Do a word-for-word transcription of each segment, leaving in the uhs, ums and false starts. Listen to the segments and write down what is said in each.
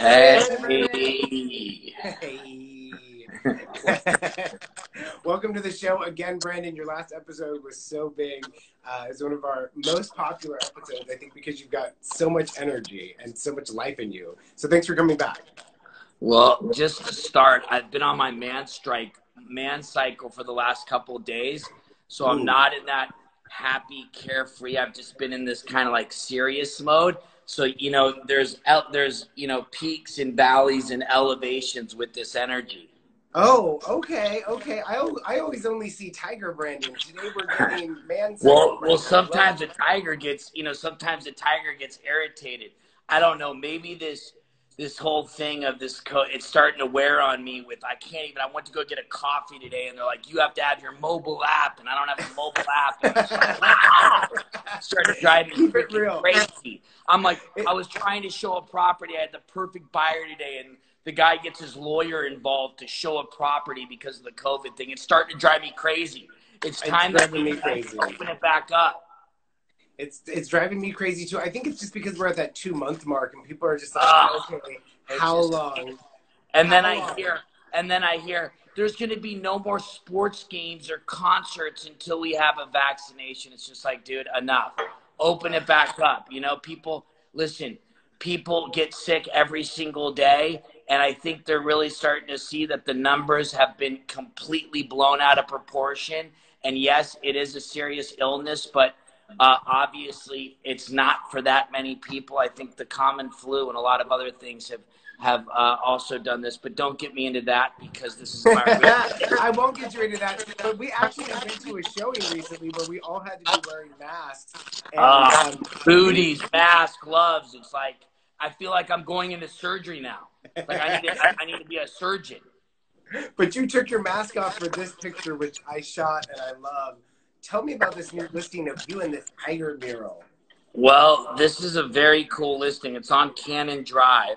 Hey. Hey. Welcome to the show again, Brandon. Your last episode was so big. Uh, it's one of our most popular episodes, I think, because you've got so much energy and so much life in you. So thanks for coming back. Well, just to start, I've been on my man strike, man cycle for the last couple of days. So I'm Ooh. not in that happy, carefree. I've just been in this kind of like serious mode. So, you know, there's, there's, you know, peaks and valleys and elevations with this energy. Oh, okay, okay. I, I always only see tiger branding. Today we're getting man. Well, well, sometimes a tiger gets, you know, sometimes a tiger gets irritated. I don't know. Maybe this, this whole thing of this coat, it's starting to wear on me with, I can't even, I went to go get a coffee today and they're like, you have to have your mobile app. And I don't have a mobile app. And I was like, wow. Started driving me freaking crazy. I'm like, I was trying to show a property. I had the perfect buyer today. And the guy gets his lawyer involved to show a property because of the COVID thing. It's starting to drive me crazy. It's time it's that we crazy. open it back up. It's, it's driving me crazy too. I think it's just because we're at that two month mark and people are just like, oh, okay, how just, long? And how then I long? hear, and then I hear there's going to be no more sports games or concerts until we have a vaccination. It's just like, dude, enough. Open it back up. You know, people, listen, people get sick every single day. And I think they're really starting to see that the numbers have been completely blown out of proportion. And yes, it is a serious illness, but Uh, obviously, it's not for that many people. I think the common flu and a lot of other things have have uh, also done this. But don't get me into that because this is my real I won't get you into that. But we actually went to a showing recently where we all had to be wearing masks. And, uh, um, booties, masks, gloves. It's like, I feel like I'm going into surgery now. Like I need to, I, I need to be a surgeon. But you took your mask off for this picture, which I shot and I love. Tell me about this new listing of you and this tiger mural. Well, this is a very cool listing. It's on Cannon Drive.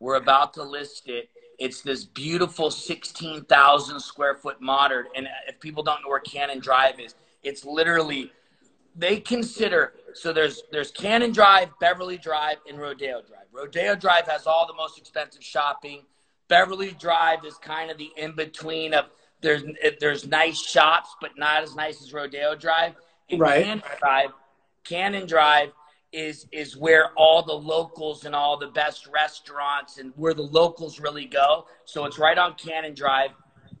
We're about to list it. It's this beautiful sixteen thousand square foot modern. And if people don't know where Cannon Drive is, it's literally, they consider, so there's, there's Cannon Drive, Beverly Drive, and Rodeo Drive. Rodeo Drive has all the most expensive shopping. Beverly Drive is kind of the in-between of, There's, there's nice shops, but not as nice as Rodeo Drive. And right. Cannon Drive, Cannon Drive is, is where all the locals and all the best restaurants and where the locals really go. So it's right on Cannon Drive,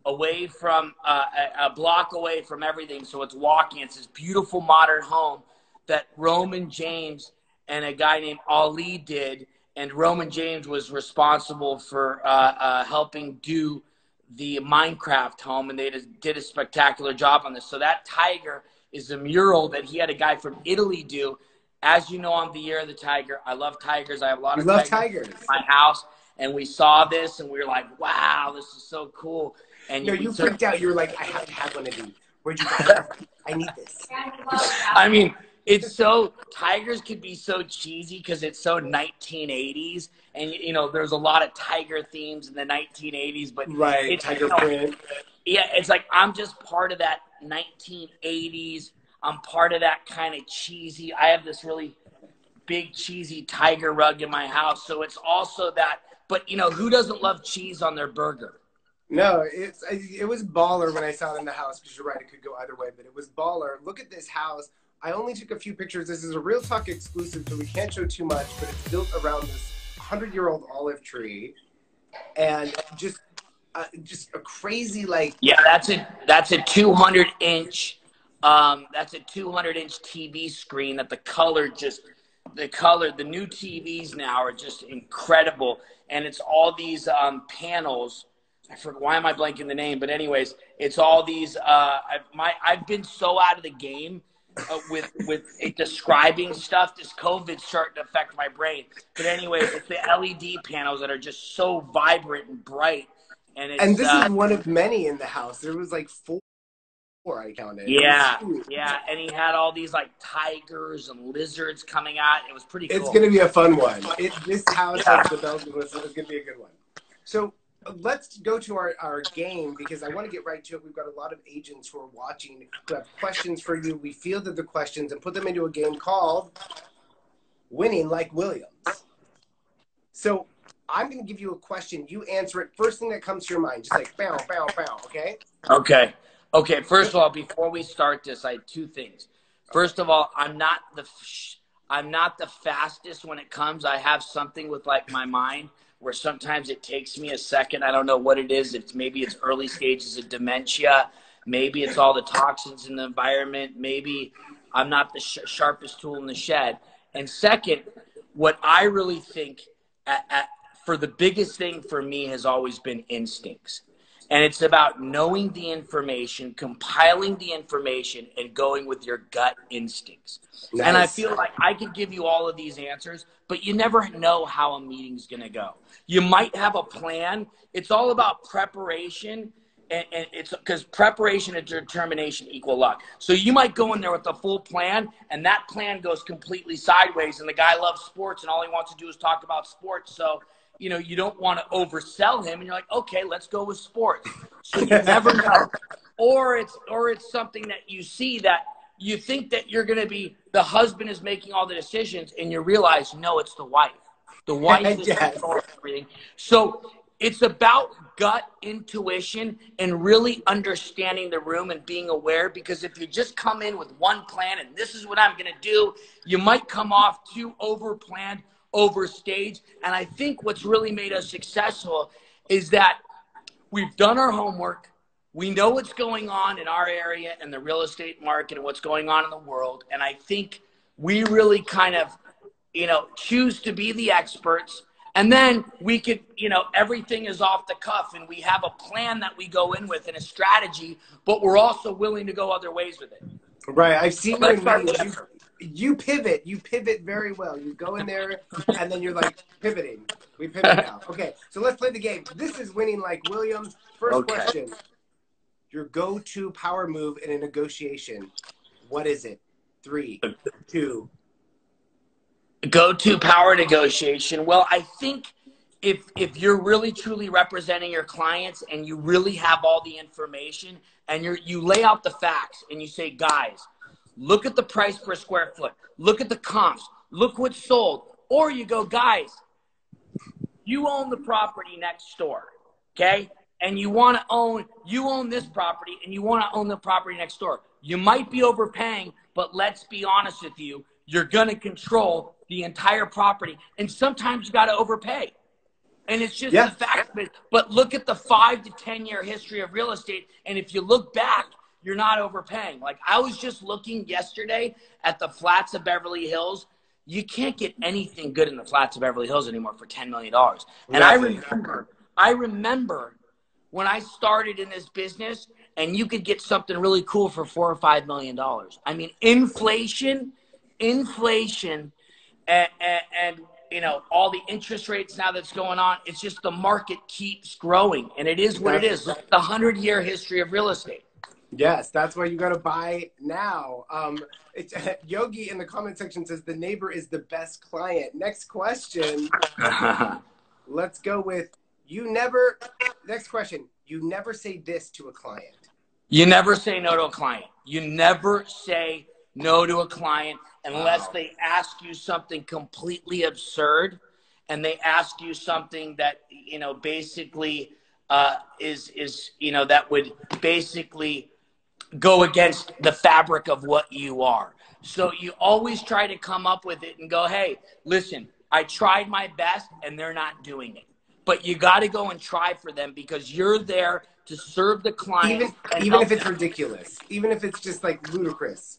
away from uh, a, a block away from everything. So it's walking. It's this beautiful modern home that Roman James and a guy named Ali did. And Roman James was responsible for uh, uh, helping do the Minecraft home, and they did a spectacular job on this. So that tiger is a mural that he had a guy from Italy do. As you know, I'm the year of the tiger. I love tigers. I have a lot of tigers, tigers in my house. And we saw this, and we were like, wow, this is so cool. And no, you freaked out. You were like, I have to have one of these. Where'd you buy this? I need this. I mean, it's so, tigers could be so cheesy because it's so nineteen eighties. And, you know, there's a lot of tiger themes in the nineteen eighties. But right, it's, tiger you know, print. Yeah, it's like I'm just part of that nineteen eighties. I'm part of that kind of cheesy. I have this really big, cheesy tiger rug in my house. So it's also that. But, you know, who doesn't love cheese on their burger? No, it's, it was baller when I saw it in the house because you're right, it could go either way. But it was baller. Look at this house. I only took a few pictures. This is a Real Talk exclusive, so we can't show too much, but it's built around this hundred-year-old olive tree, and just, uh, just a crazy like. Yeah, that's a that's a two hundred inch, um, that's a two hundred inch T V screen that the color just, the color the new T Vs now are just incredible, and it's all these um, panels. I forget, why am I blanking the name? But anyways, it's all these. Uh, I, my I've been so out of the game. Uh, with with it describing stuff. This COVID's starting to affect my brain. But anyway, it's the L E D panels that are just so vibrant and bright. And, it's, and this uh, is one of many in the house. There was like four, four I counted. Yeah, yeah. And he had all these like tigers and lizards coming out. It was pretty cool. It's going to be a fun one. It, this house yeah. has the bells and whistles. It's going to be a good one. So let's go to our, our game because I want to get right to it. We've got a lot of agents who are watching who have questions for you. We fielded the questions and put them into a game called Winning Like Williams. So I'm going to give you a question. You answer it. First thing that comes to your mind. Just like, bow, bow, bow. Okay? Okay. Okay. First of all, before we start this, I have two things. First of all, I'm not the I'm not the fastest when it comes. I have something with like my mind where sometimes it takes me a second. I don't know what it is. It's maybe it's early stages of dementia. Maybe it's all the toxins in the environment. Maybe I'm not the sh sharpest tool in the shed. And second, what I really think at, at, for the biggest thing for me has always been instincts. And it's about knowing the information, compiling the information, and going with your gut instincts. Nice. And I feel like I could give you all of these answers, but you never know how a meeting's going to go. You might have a plan. It's all about preparation. And, and it's because preparation and determination equal luck. So you might go in there with a full plan, and that plan goes completely sideways. And the guy loves sports, and all he wants to do is talk about sports. So, you know, you don't want to oversell him, and you're like, okay, let's go with sports. So you never know. Or it's or it's something that you see that you think that you're going to be the husband is making all the decisions, and you realize no, it's the wife. The wife is controlling everything. So it's about gut intuition and really understanding the room and being aware, because if you just come in with one plan and this is what I'm going to do, you might come off too over-planned, overstaged. And I think what's really made us successful is that we've done our homework. We know what's going on in our area and the real estate market and what's going on in the world. And I think we really kind of, you know, choose to be the experts. And then we could, you know, everything is off the cuff and we have a plan that we go in with and a strategy, but we're also willing to go other ways with it. Right. I've seen so you, you pivot. You pivot very well. You go in there and then you're like pivoting. We pivot now. Okay. So let's play the game. This is Winning Like Williams. First okay. question. Your go-to power move in a negotiation. What is it? Three, two, go-to power negotiation. Well, I think if if you're really truly representing your clients and you really have all the information and you you lay out the facts and you say, guys, look at the price per square foot, look at the comps, look what's sold, or you go, guys, you own the property next door, okay? And you want to own you own this property and you want to own the property next door. You might be overpaying, but let's be honest with you, you're going to control the entire property. And sometimes you got to overpay. And it's just yeah. the fact of it. But look at the five to ten year history of real estate. And if you look back, you're not overpaying. Like I was just looking yesterday at the flats of Beverly Hills. You can't get anything good in the flats of Beverly Hills anymore for ten million dollars. And yeah. I remember, I remember when I started in this business and you could get something really cool for four or five million dollars. I mean, inflation, inflation, And, and, and, you know, all the interest rates now that's going on, it's just the market keeps growing. And it is what it is. It's the hundred-year history of real estate. Yes, that's why you got to buy now. Um, it's, Yogi in the comment section says, the neighbor is the best client. Next question. Let's go with, you never, next question. You never say this to a client. You never say no to a client. You never say no to a client unless wow. they ask you something completely absurd and they ask you something that, you know, basically uh, is, is, you know, that would basically go against the fabric of what you are. So you always try to come up with it and go, hey, listen, I tried my best and they're not doing it. But you got to go and try for them because you're there to serve the client. Even, and even if it's them. ridiculous, even if it's just like ludicrous.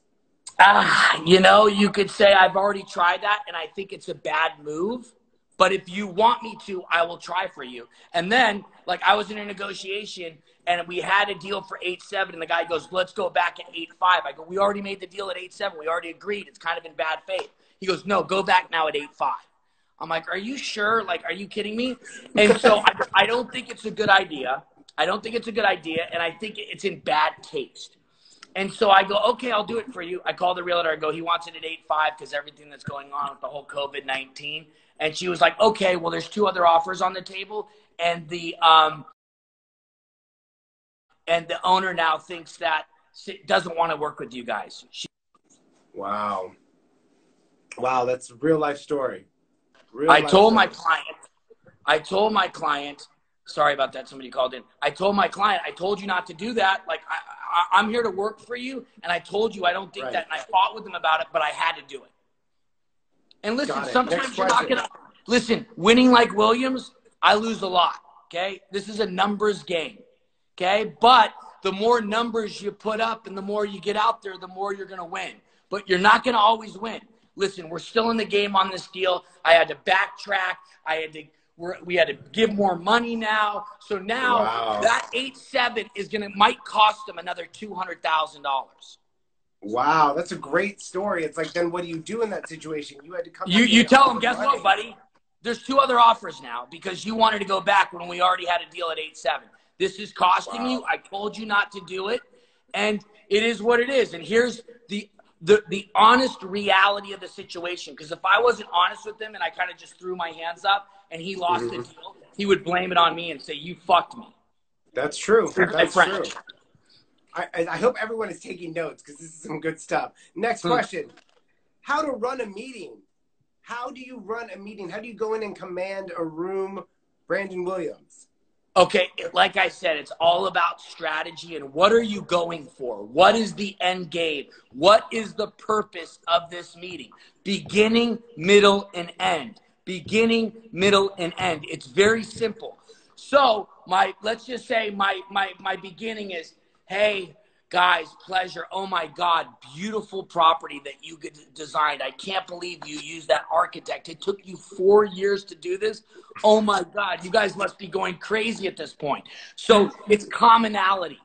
Ah, you know, you could say I've already tried that and I think it's a bad move, but if you want me to, I will try for you. And then, like, I was in a negotiation and we had a deal for eight seven and the guy goes, let's go back at eight five. I go, we already made the deal at eight seven. We already agreed. It's kind of in bad faith. He goes, no, go back now at eight five. I'm like, are you sure? Like, are you kidding me? And so I, I don't think it's a good idea. I don't think it's a good idea, and I think it's in bad taste. And so I go, okay, I'll do it for you. I call the realtor. I go, he wants it at eight five because everything that's going on with the whole COVID nineteen. And she was like, okay, well, there's two other offers on the table. And the, um, and the owner now thinks that doesn't want to work with you guys. She wow. Wow, that's a real life story. Real I life told story. my client, I told my client, sorry about that, somebody called in. I told my client, I told you not to do that. Like, I, I, I'm here to work for you, and I told you I don't think right. that, and I fought with them about it, but I had to do it. And listen, sometimes you're not gonna, listen, winning like Williams, I lose a lot, okay? This is a numbers game, okay? But the more numbers you put up and the more you get out there, the more you're gonna win. But you're not gonna always win. Listen, we're still in the game on this deal. I had to backtrack. I had to, we're, we had to give more money now. So now wow. that eight seven is gonna, might cost them another two hundred thousand dollars. Wow, that's a great story. It's like, then what do you do in that situation? You had to come. You, you tell them, guess money. What, buddy? There's two other offers now because you wanted to go back when we already had a deal at eight seven. This is costing wow. you. I told you not to do it, and it is what it is. And here's the the the honest reality of the situation. Because if I wasn't honest with him and I kind of just threw my hands up and he lost mm-hmm. the deal, he would blame it on me and say, "You fucked me." That's true. That's true. I, I hope everyone is taking notes because this is some good stuff. Next question. How to run a meeting. How do you run a meeting? How do you go in and command a room, Brandon Williams? Okay, like I said, it's all about strategy and what are you going for? What is the end game? What is the purpose of this meeting? Beginning, middle, and end. Beginning, middle, and end. It's very simple. So my, let's just say my, my, my beginning is, hey, guys, pleasure. Oh, my God, beautiful property that you designed. I can't believe you used that architect. It took you four years to do this. Oh, my God, you guys must be going crazy at this point. So it's commonality.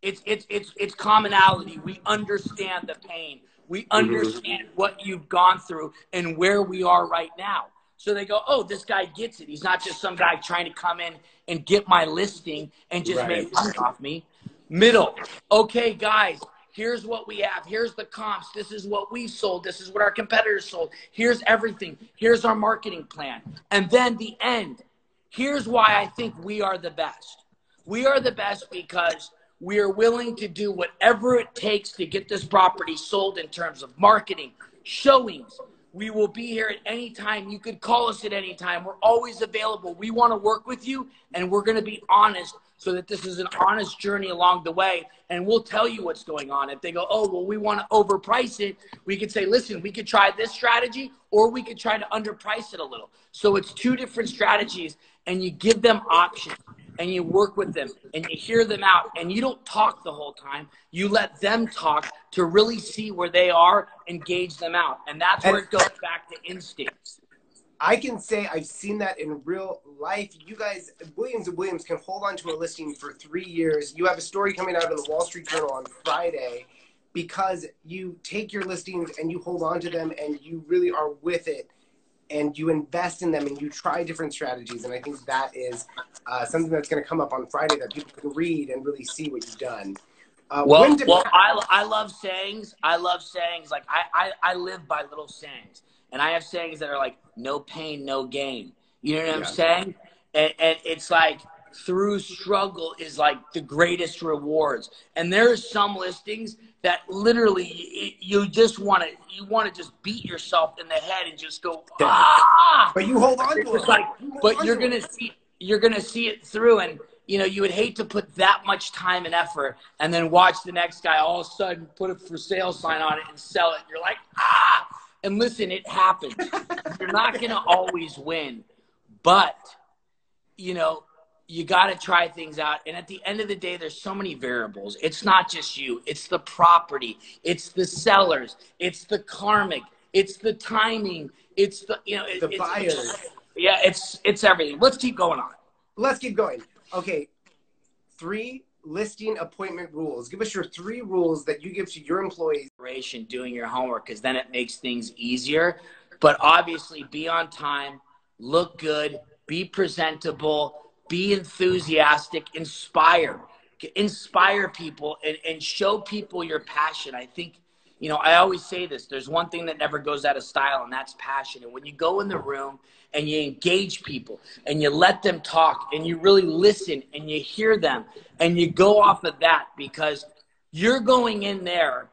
It's, it's, it's, it's commonality. We understand the pain. We understand mm-hmm. what you've gone through and where we are right now. So they go, oh, this guy gets it. He's not just some guy trying to come in and get my listing and just right. make money off me. Middle, okay, guys, here's what we have. Here's the comps. This is what we sold. This is what our competitors sold. Here's everything. Here's our marketing plan. And then the end. Here's why I think we are the best. We are the best because we are willing to do whatever it takes to get this property sold in terms of marketing, showings. We will be here at any time. You could call us at any time. We're always available. We want to work with you, and we're going to be honest so that this is an honest journey along the way, and we'll tell you what's going on. If they go, oh, well, we want to overprice it, we could say, listen, we could try this strategy, or we could try to underprice it a little. So it's two different strategies, and you give them options, and you work with them, and you hear them out, and you don't talk the whole time. You let them talk to really see where they are and gauge them out. And that's where it goes back to instincts. I can say I've seen that in real life. You guys, Williams and Williams can hold on to a listing for three years. You have a story coming out in the Wall Street Journal on Friday because you take your listings and you hold on to them and you really are with it. And you invest in them and you try different strategies. And I think that is uh, something that's going to come up on Friday that people can read and really see what you've done. Uh, well, well I, I love sayings. I love sayings. Like, I, I, I live by little sayings. And I have sayings that are like, no pain, no gain. You know what yeah. I'm saying? And, and it's like, through struggle is like the greatest rewards. And there are some listings that literally you just want to you want to just beat yourself in the head and just go ah. But you hold on to it. Like, but you're gonna see you're gonna see it through, and you know you would hate to put that much time and effort and then watch the next guy all of a sudden put a for sale sign on it and sell it. You're like ah. And listen, it happens. You're not gonna always win, but you know. You got to try things out. And at the end of the day, there's so many variables. It's not just you. It's the property. It's the sellers. It's the karmic. It's the timing. It's the, you know. It, the it's, buyers. It's, yeah, it's, it's everything. Let's keep going on. Let's keep going. Okay. Three listing appointment rules. Give us your three rules that you give to your employees. Doing your homework because then it makes things easier. But obviously be on time, look good, be presentable, be enthusiastic, inspire, inspire people and, and show people your passion. I think, you know, I always say this, there's one thing that never goes out of style, and that's passion. And when you go in the room and you engage people and you let them talk and you really listen and you hear them and you go off of that, because you're going in there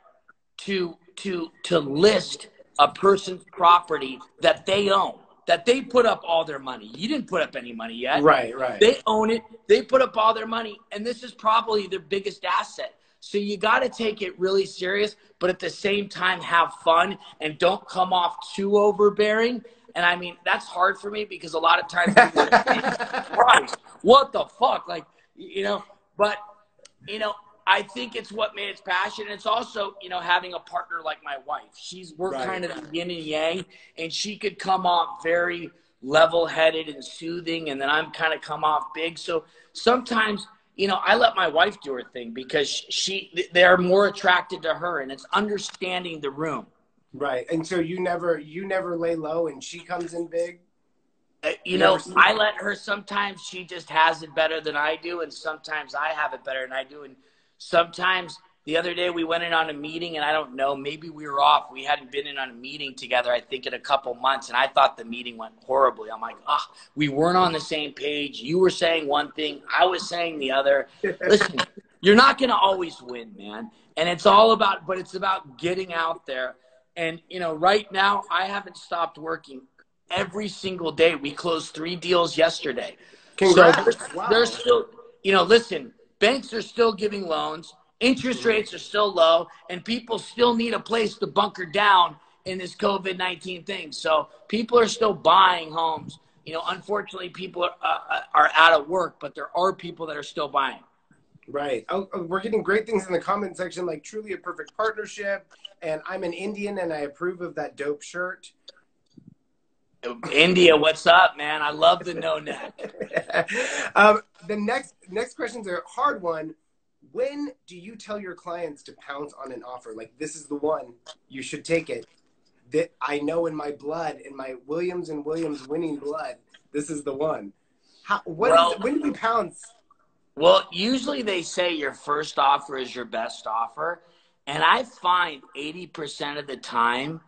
to, to, to list a person's property that they own. that they put up all their money. You didn't put up any money yet. Right, right. They own it. They put up all their money. And this is probably their biggest asset. So you got to take it really serious, but at the same time, have fun and don't come off too overbearing. And I mean, that's hard for me because a lot of times people are like, Christ, what the fuck? Like, you know, but, you know, I think it's what made its passion. It's also, you know, having a partner like my wife. She's, we're right. kind of yin and yang, and she could come off very level-headed and soothing, and then I'm kind of come off big. So sometimes, you know, I let my wife do her thing because she, they're more attracted to her, and it's understanding the room. Right, and so you never, you never lay low, and she comes in big? Uh, you, you know, I let her, sometimes she just has it better than I do, and sometimes I have it better than I do, and sometimes, the other day we went in on a meeting, and I don't know, maybe we were off. We hadn't been in on a meeting together, I think, in a couple months, and I thought the meeting went horribly. I'm like, ah, we weren't on the same page. You were saying one thing. I was saying the other. Listen, you're not going to always win, man. And it's all about, but it's about getting out there. And, you know, right now I haven't stopped working every single day. We closed three deals yesterday. Congrats. So wow. There's still, you know, listen, banks are still giving loans, interest rates are still low, and people still need a place to bunker down in this COVID nineteen thing. So people are still buying homes. You know, unfortunately, people are, uh, are out of work, but there are people that are still buying. Right. Oh, we're getting great things in the comment section, like truly a perfect partnership, and I'm an Indian, and I approve of that dope shirt. India, what's up, man? I love the no neck. um, the next next question's a hard one. When do you tell your clients to pounce on an offer? Like, this is the one, you should take it. That I know in my blood, in my Williams and Williams winning blood, this is the one. How, what well, is, when do we pounce? Well, usually they say your first offer is your best offer. And I find eighty percent of the time,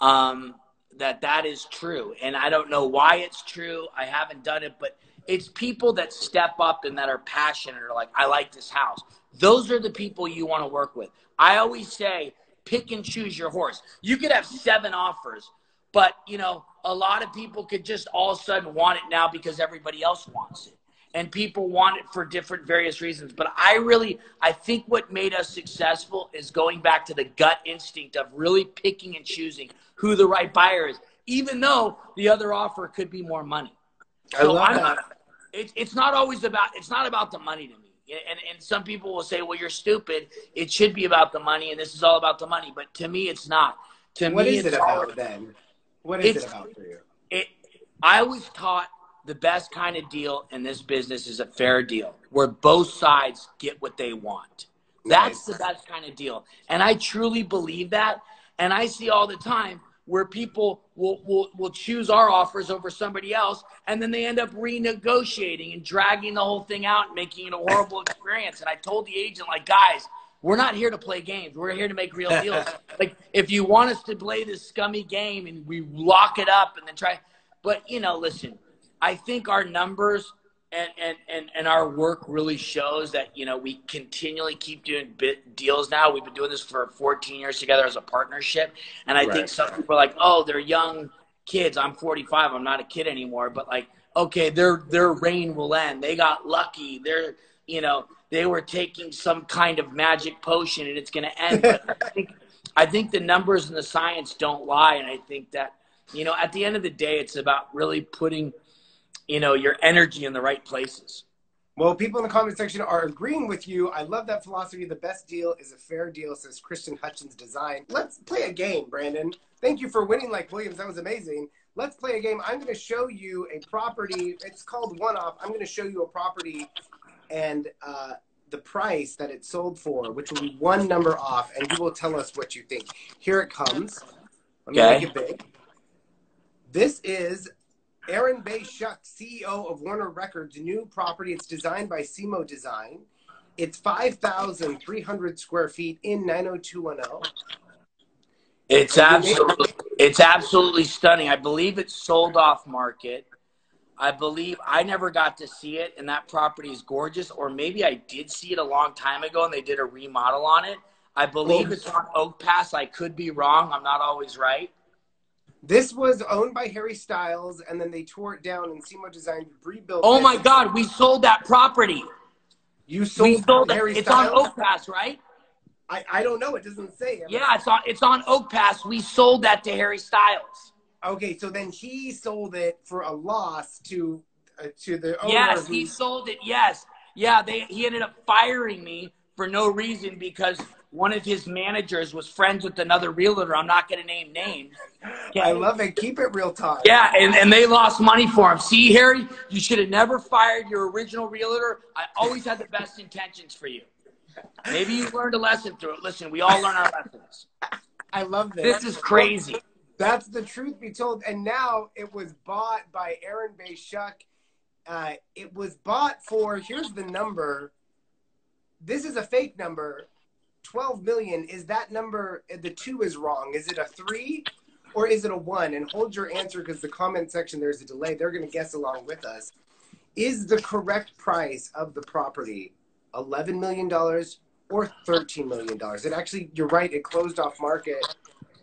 um, that that is true. And I don't know why it's true. I haven't done it, but it's people that step up and that are passionate are like, I like this house. Those are the people you want to work with. I always say, pick and choose your horse. You could have seven offers, but you know, a lot of people could just all of a sudden want it now because everybody else wants it. And people want it for different various reasons. But I really, I think what made us successful is going back to the gut instinct of really picking and choosing who the right buyer is, even though the other offer could be more money. I so love I'm that. Not, it, it's not always about, it's not about the money to me. And, and some people will say, well, you're stupid. It should be about the money, and this is all about the money. But to me, it's not. To what me, is it's it about all, then? What is it about for you? It, I was taught, the best kind of deal in this business is a fair deal where both sides get what they want. That's the best kind of deal. And I truly believe that. And I see all the time where people will, will, will choose our offers over somebody else, and then they end up renegotiating and dragging the whole thing out and making it a horrible experience. And I told the agent, like, guys, we're not here to play games. We're here to make real deals. Like, if you want us to play this scummy game and we lock it up and then try, but, you know, listen, I think our numbers and, and, and, and our work really shows that, you know, we continually keep doing bit deals now. We've been doing this for fourteen years together as a partnership. And I right. think some people are like, oh, they're young kids. I'm forty-five. I'm not a kid anymore. But, like, okay, their, their reign will end. They got lucky. They're, you know, they were taking some kind of magic potion, and it's going to end. But I think, I think the numbers and the science don't lie. And I think that, you know, at the end of the day, it's about really putting – you know, your energy in the right places. Well, people in the comment section are agreeing with you. I love that philosophy. The best deal is a fair deal, says Christian Hutchins Design. Let's play a game, Brandon. Thank you for winning like Williams. That was amazing. Let's play a game. I'm going to show you a property. It's called One Off. I'm going to show you a property and uh, the price that it sold for, which will be one number off, and you will tell us what you think. Here it comes. Let me okay. make it big. This is Aaron Bay-Schuck, C E O of Warner Records, new property. It's designed by Simo Design. It's five thousand three hundred square feet in nine oh two one oh. It's absolutely, it's absolutely stunning. I believe it's sold off market. I believe I never got to see it, and that property is gorgeous. Or maybe I did see it a long time ago, and they did a remodel on it. I believe it's on Oak Pass. I could be wrong. I'm not always right. This was owned by Harry Styles, and then they tore it down, and SEMO Design rebuilt. Oh my God, we sold that property. You sold, we sold Harry it's Styles? It's on Oak Pass, right? I, I don't know. It doesn't say. It. Yeah, it's on, it's on Oak Pass. We sold that to Harry Styles. Okay, so then he sold it for a loss to uh, to the owner. Yes, who... he sold it. Yes, yeah. They he ended up firing me for no reason because one of his managers was friends with another realtor. I'm not going to name names. Yeah. I love it. Keep it real time. Yeah, and, and they lost money for him. See, Harry, you should have never fired your original realtor. I always had the best intentions for you. Maybe you learned a lesson through it. Listen, we all learn our lessons. I love this. This is crazy. That's the truth be told. And now it was bought by Aaron Bay-Schuck. Uh, it was bought for, here's the number. This is a fake number. twelve million. Is that number, the two is wrong. Is it a three or is it a one? And hold your answer because the comment section, there's a delay. They're going to guess along with us. Is the correct price of the property eleven million dollars or thirteen million dollars? It actually, you're right, it closed off market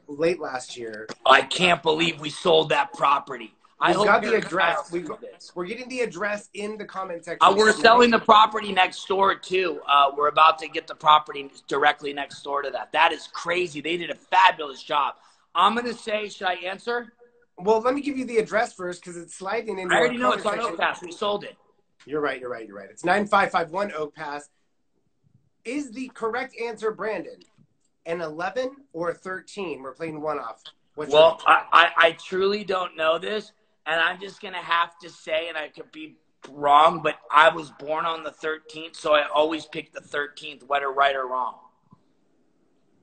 late last year. I can't believe we sold that property. I hope got the address. We've, we're getting the address in the comment section. Uh, we're selling the property next door, too. Uh, we're about to get the property directly next door to that. That is crazy. They did a fabulous job. I'm going to say, should I answer? Well, let me give you the address first because it's sliding in. I already know it's on Oak Pass. We sold it. You're right. You're right. You're right. It's nine five five one Oak Pass. Is the correct answer, Brandon, an eleven or a thirteen? We're playing one off. What's well, I, I, I truly don't know this. And I'm just going to have to say, and I could be wrong, but I was born on the thirteenth, so I always pick the thirteenth, whether right or wrong.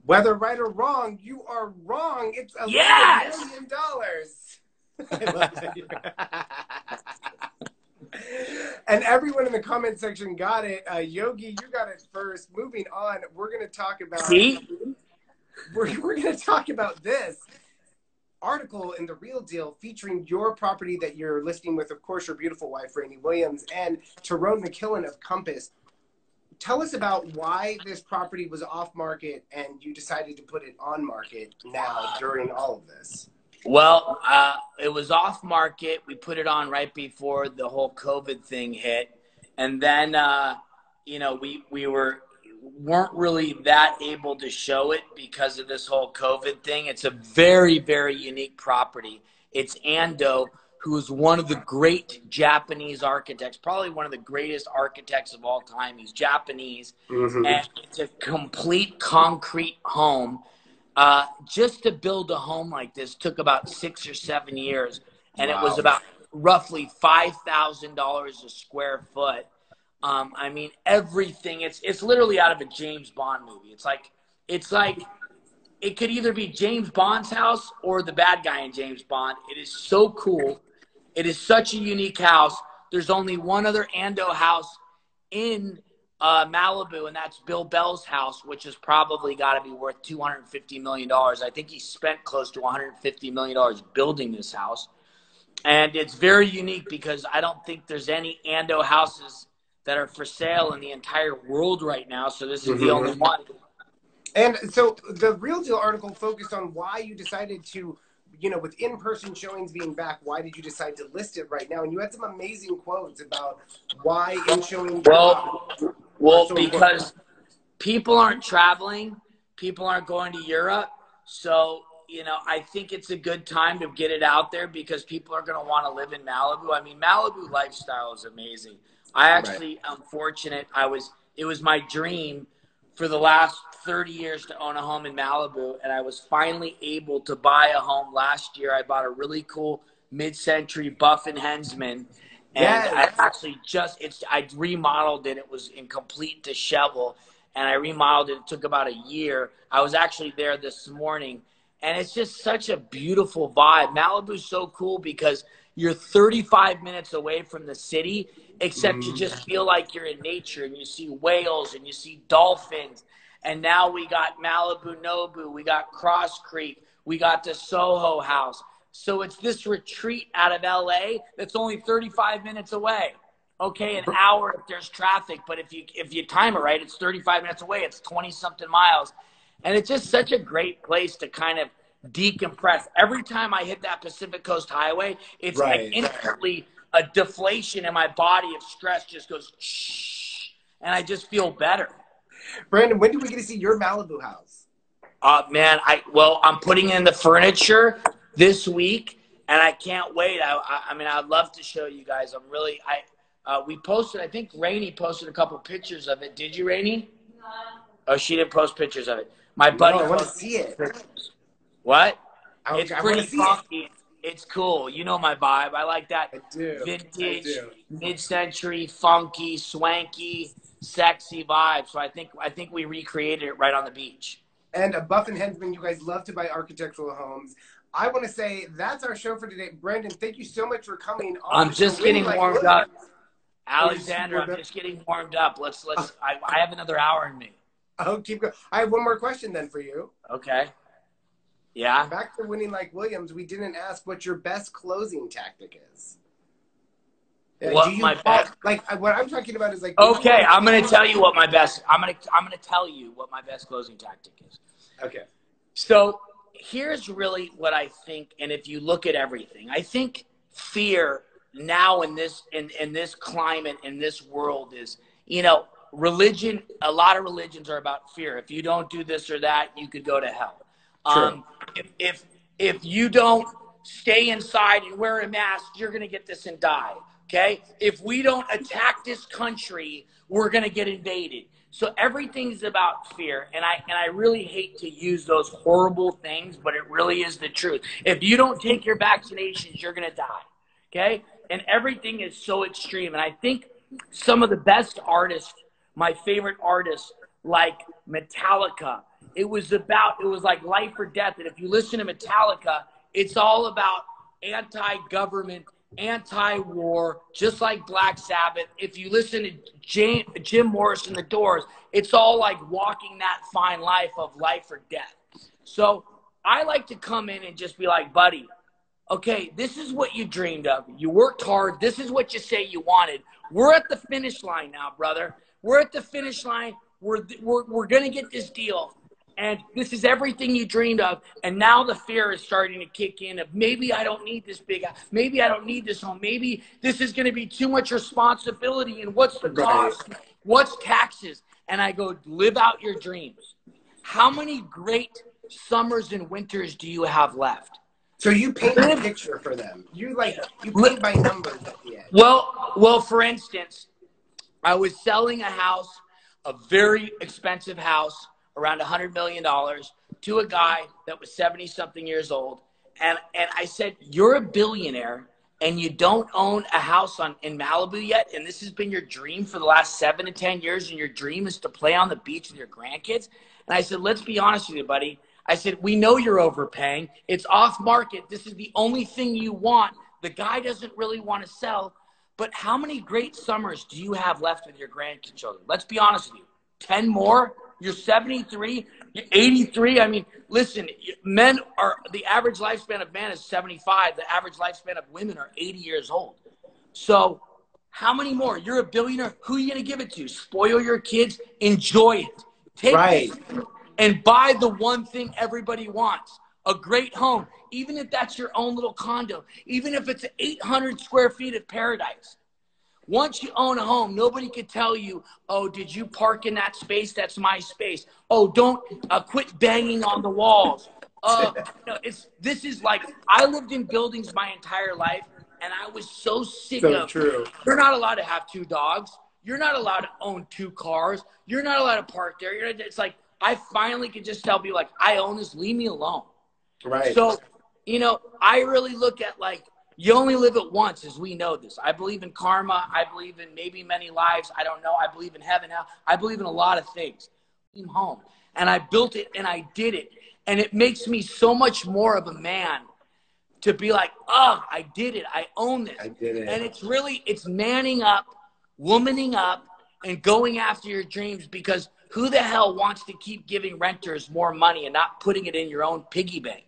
Whether right or wrong, you are wrong. It's eleven yes! million dollars. I love it. And everyone in the comment section got it. Uh, Yogi, you got it first. Moving on, we're going to talk about. See? We're, we're going to talk about this article in The Real Deal featuring your property that you're listing with, of course, your beautiful wife, Rayni Williams, and Tyrone McKillen of Compass. Tell us about why this property was off market and you decided to put it on market now during all of this. Well, uh, it was off market. We put it on right before the whole COVID thing hit. And then, uh, you know, we, we were... weren't really that able to show it because of this whole COVID thing. It's a very, very unique property. It's Ando, who is one of the great Japanese architects, probably one of the greatest architects of all time. He's Japanese. Mm-hmm. And it's a complete concrete home. Uh, just to build a home like this took about six or seven years. And wow. It was about roughly five thousand dollars a square foot. Um, I mean, everything, it's, it's literally out of a James Bond movie. It's like, it's like, it could either be James Bond's house or the bad guy in James Bond. It is so cool. It is such a unique house. There's only one other Ando house in uh, Malibu, and that's Bill Bell's house, which has probably got to be worth two hundred fifty million dollars. I think he spent close to one hundred fifty million dollars building this house. And it's very unique because I don't think there's any Ando houses that are for sale in the entire world right now. So this is mm-hmm. the only one. And so the Real Deal article focused on why you decided to, you know, with in-person showings being back, why did you decide to list it right now? And you had some amazing quotes about why in showing. Well, well, so because people aren't traveling, people aren't going to Europe. So, you know, I think it's a good time to get it out there because people are going to want to live in Malibu. I mean, Malibu lifestyle is amazing. I actually am fortunate. I was, it was my dream for the last thirty years to own a home in Malibu. And I was finally able to buy a home last year. I bought a really cool mid-century Buff and Hensman. And yes. I actually just, it's, I remodeled it. It was in complete dishevel. And I remodeled it. It took about a year. I was actually there this morning. And it's just such a beautiful vibe. Malibu's so cool because you're thirty-five minutes away from the city, except you just feel like you're in nature and you see whales and you see dolphins. And now we got Malibu Nobu, we got Cross Creek, we got the Soho House. So it's this retreat out of L A that's only thirty-five minutes away. Okay, an hour if there's traffic, but if you, if you time it right, it's thirty-five minutes away, it's twenty something miles. And it's just such a great place to kind of decompress. Every time I hit that Pacific Coast Highway, it's right. like instantly a deflation in my body of stress just goes shh, and I just feel better. Brandon, when do we get to see your Malibu house? Uh, man, I well, I'm putting in the furniture this week, and I can't wait. I, I, I mean, I'd love to show you guys. I'm really, I uh, we posted, I think Rayni posted a couple pictures of it. Did you, Rayni? No. Oh, she didn't post pictures of it. My buddy. No, I want to see it. What? I, it's I pretty funky. It. It's cool. You know my vibe. I like that I do. vintage, mid-century, funky, swanky, sexy vibe. So I think I think we recreated it right on the beach. And a Buff and Hensman, you guys love to buy architectural homes. I want to say that's our show for today. Brandon, thank you so much for coming on. I'm just getting really warmed like, up. Alexander, I'm just getting warmed up. Let's let's. I, I have another hour in me. Oh, keep going. I have one more question then for you. Okay. Yeah. Back to winning like Williams. We didn't ask what your best closing tactic is. What my best? Like what I'm talking about is like. Okay, I'm gonna tell you what my best. I'm gonna I'm gonna tell you what my best closing tactic is. Okay. So here's really what I think, and if you look at everything, I think fear now in this in in this climate in this world is you know. Religion, a lot of religions are about fear. If you don't do this or that, you could go to hell. Um, if, if, if you don't stay inside and wear a mask, you're going to get this and die, okay? If we don't attack this country, we're going to get invaded. So everything's about fear, and I, and I really hate to use those horrible things, but it really is the truth. If you don't take your vaccinations, you're going to die, okay? And everything is so extreme, and I think some of the best artists my favorite artists like Metallica. It was about, it was like life or death. And if you listen to Metallica, it's all about anti-government, anti-war, just like Black Sabbath. If you listen to Jim, Jim Morrison, The Doors, it's all like walking that fine life of life or death. So I like to come in and just be like, buddy, okay, this is what you dreamed of. You worked hard. This is what you say you wanted. We're at the finish line now, brother. We're at the finish line. We're, we're, we're going to get this deal. And this is everything you dreamed of. And now the fear is starting to kick in of maybe I don't need this big. Maybe I don't need this home. Maybe this is going to be too much responsibility. And what's the cost? What's taxes? And I go, live out your dreams. How many great summers and winters do you have left? So you paint a picture for them. You like, you paint by numbers at the end. Well, well, for instance, I was selling a house, a very expensive house, around one hundred million dollars, to a guy that was seventy-something years old. And, and I said, you're a billionaire, and you don't own a house on, in Malibu yet, and this has been your dream for the last seven to ten years, and your dream is to play on the beach with your grandkids? And I said, let's be honest with you, buddy. I said, we know you're overpaying. It's off market. This is the only thing you want. The guy doesn't really want to sell. But how many great summers do you have left with your grandchildren? Let's be honest with you. ten more? You're seventy-three? You're eighty-three? I mean, listen, men are, the average lifespan of man is seventy-five. The average lifespan of women are eighty years old. So how many more? You're a billionaire. Who are you going to give it to? Spoil your kids. Enjoy it. Take right. it and buy the one thing everybody wants. A great home, even if that's your own little condo, even if it's eight hundred square feet of paradise. Once you own a home, nobody could tell you, oh, did you park in that space? That's my space. Oh, don't uh, quit banging on the walls. Uh, no, it's, this is like, I lived in buildings my entire life, and I was so sick so of, true. You're not allowed to have two dogs. You're not allowed to own two cars. You're not allowed to park there. You're, it's like, I finally could just tell people, like, I own this, leave me alone. Right. So, you know, I really look at like, you only live it once, as we know this. I believe in karma. I believe in maybe many lives. I don't know. I believe in heaven. I believe in a lot of things. I'm home. And I built it and I did it. And it makes me so much more of a man to be like, oh, I did it. I own this. I did it. And it's really, it's manning up, womaning up, and going after your dreams, because who the hell wants to keep giving renters more money and not putting it in your own piggy bank?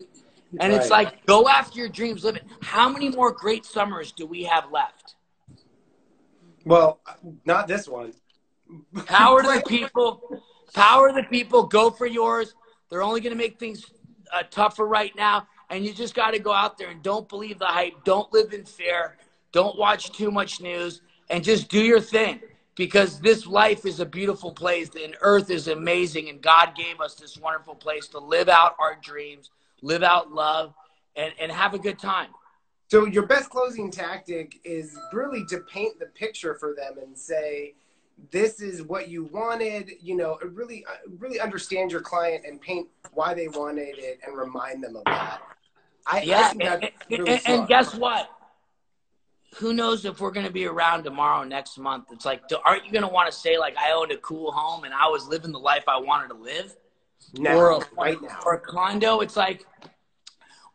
And right. it's like, go after your dreams, live it. How many more great summers do we have left? Well, not this one. Power to the people. Power to the people. Go for yours. They're only going to make things uh, tougher right now. And you just got to go out there and don't believe the hype. Don't live in fear. Don't watch too much news. And just do your thing. Because this life is a beautiful place. And earth is amazing. And God gave us this wonderful place to live out our dreams, live out love, and, and have a good time. So your best closing tactic is really to paint the picture for them and say, this is what you wanted, you know, really, really understand your client and paint why they wanted it and remind them of that. I, yeah, I and, really and, and guess what? Who knows if we're going to be around tomorrow, next month? It's like, aren't you going to want to say, like, I owned a cool home and I was living the life I wanted to live? No, or a, right now. Or a condo. It's like,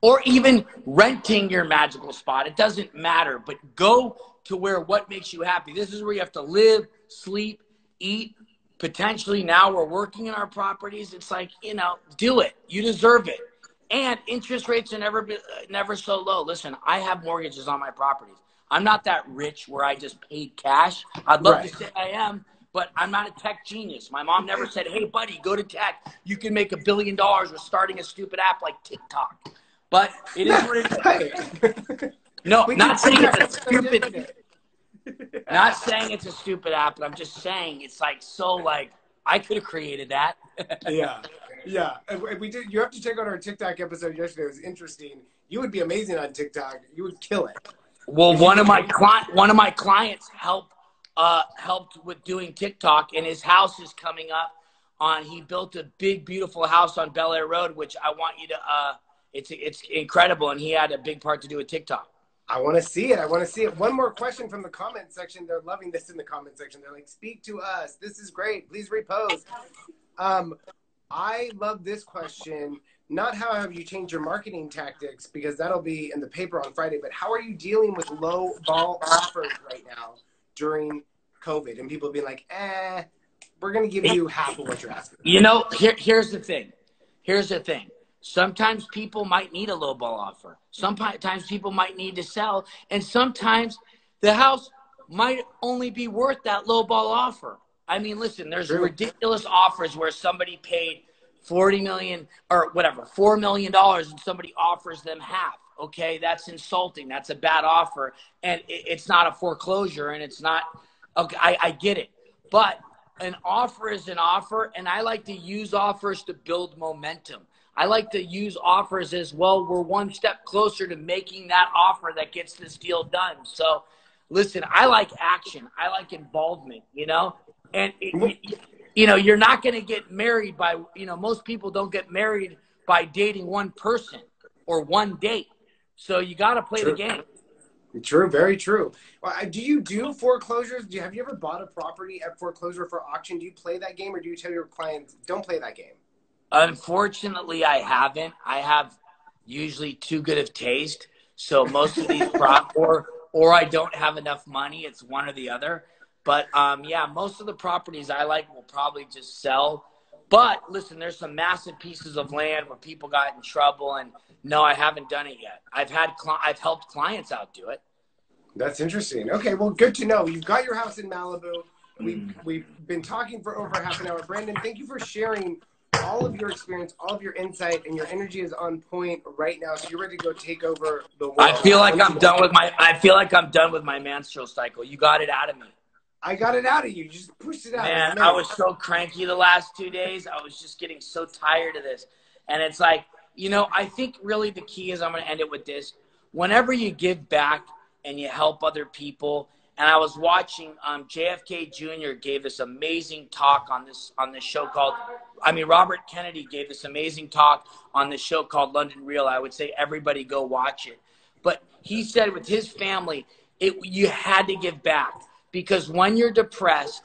or even renting your magical spot. It doesn't matter, but go to where what makes you happy. This is where you have to live, sleep, eat. Potentially now we're working in our properties. It's like, you know, do it. You deserve it. And interest rates are never, never so low. Listen, I have mortgages on my properties. I'm not that rich where I just paid cash. I'd love right. to say I am, but I'm not a tech genius. My mom never said, hey, buddy, go to tech. You can make a billion dollars with starting a stupid app like TikTok. But it is what it is. No, not saying it's a stupid not saying it's a stupid app, but I'm just saying it's like so like I could have created that. Yeah. Yeah. And we did you have to check out our TikTok episode yesterday. It was interesting. You would be amazing on TikTok. You would kill it. Well, one of my client one of my clients helped uh helped with doing TikTok, and his house is coming up on he built a big beautiful house on Bel Air Road, which I want you to uh it's it's incredible, and he had a big part to do with TikTok. I want to see it. I want to see it. One more question from the comment section. They're loving this in the comment section. They're like, speak to us. This is great. Please repost. Um, I love this question. Not how have you changed your marketing tactics, because that'll be in the paper on Friday, but how are you dealing with low ball offers right now during COVID? And people being like, eh, we're going to give you half of what you're asking. You know, here, here's the thing. Here's the thing. Sometimes people might need a low ball offer. Sometimes people might need to sell. And sometimes the house might only be worth that low ball offer. I mean, listen, there's True. ridiculous offers where somebody paid forty million dollars or whatever, four million dollars, and somebody offers them half. Okay, that's insulting. That's a bad offer. And it, it's not a foreclosure, and it's not – okay, I, I get it. But an offer is an offer, and I like to use offers to build momentum. I like to use offers as well. We're one step closer to making that offer that gets this deal done. So, listen, I like action. I like involvement, you know? And, it, you know, you're not going to get married by, you know, most people don't get married by dating one person or one date. So you got to play true. the game. True, very true. Do you do foreclosures? Do you, have you ever bought a property at foreclosure for auction? Do you play that game, or do you tell your clients, don't play that game? Unfortunately, I haven't. I have usually too good of taste. So most of these prop or, or I don't have enough money. It's one or the other. But, um, yeah, most of the properties I like will probably just sell. But, listen, there's some massive pieces of land where people got in trouble. And, no, I haven't done it yet. I've, had cl- I've helped clients outdo it. That's interesting. Okay, well, good to know. You've got your house in Malibu. We've, we've been talking for over half an hour. Brandon, thank you for sharing all of your experience, all of your insight, and your energy is on point right now. So you're ready to go take over the world. I feel like I'm done with my. I feel like I'm done with my menstrual cycle. You got it out of me. I got it out of you. You just pushed it out. Man, I was so cranky the last two days. I was just getting so tired of this, and it's like, you know, I think really the key is, I'm going to end it with this. Whenever you give back and you help other people, and I was watching um, J F K Junior gave this amazing talk on this on this show called, I mean, Robert Kennedy gave this amazing talk on this show called London Real. I would say everybody go watch it. But he said with his family, it you had to give back, because when you're depressed,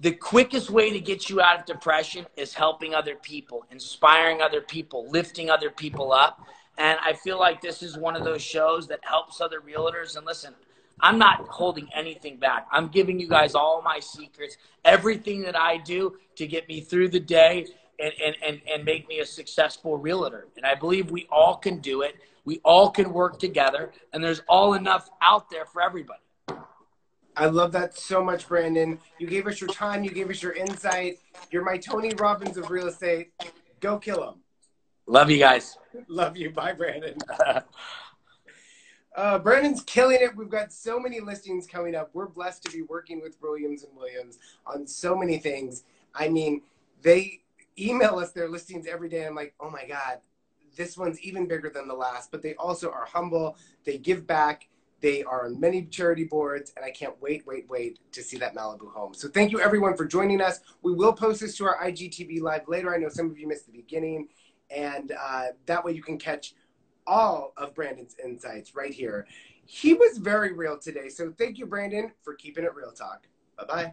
the quickest way to get you out of depression is helping other people, inspiring other people, lifting other people up. And I feel like this is one of those shows that helps other realtors. And listen, I'm not holding anything back. I'm giving you guys all my secrets, everything that I do to get me through the day and, and, and, and make me a successful realtor. And I believe we all can do it. We all can work together. And there's all enough out there for everybody. I love that so much, Brandon. You gave us your time. You gave us your insight. You're my Tony Robbins of real estate. Go kill him. Love you guys. Love you. Bye, Brandon. uh, Brandon's killing it. We've got so many listings coming up. We're blessed to be working with Williams and Williams on so many things. I mean, they email us their listings every day. I'm like, oh my God, this one's even bigger than the last. But they also are humble. They give back. They are on many charity boards, and I can't wait, wait, wait to see that Malibu home. So thank you, everyone, for joining us. We will post this to our I G T V Live later. I know some of you missed the beginning, and uh, that way you can catch all of Brandon's insights right here. He was very real today, so thank you, Brandon, for keeping it real talk. Bye-bye.